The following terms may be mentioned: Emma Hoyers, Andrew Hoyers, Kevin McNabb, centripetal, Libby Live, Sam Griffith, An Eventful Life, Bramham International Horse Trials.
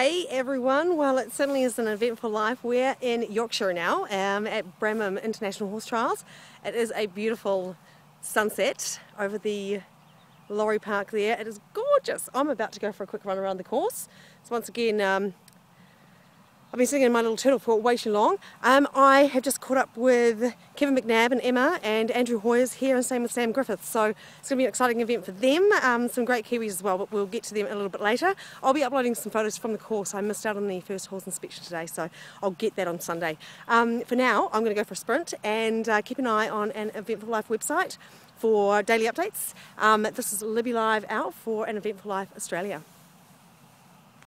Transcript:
Hey everyone, well it certainly is an eventful life. We're in Yorkshire now at Bramham International Horse Trials. It is a beautiful sunset over the lorry park there. It is gorgeous. I'm about to go for a quick run around the course. So once again, I've been sitting in my little turtle for way too long. I have just caught up with Kevin McNabb and Emma and Andrew Hoyers here, and same with Sam Griffith. So it's going to be an exciting event for them. Some great Kiwis as well, but we'll get to them a little bit later. I'll be uploading some photos from the course. I missed out on the first horse inspection today, so I'll get that on Sunday. For now, I'm going to go for a sprint and keep an eye on An Eventful Life website for daily updates. This is Libby Live out for An Eventful Life Australia.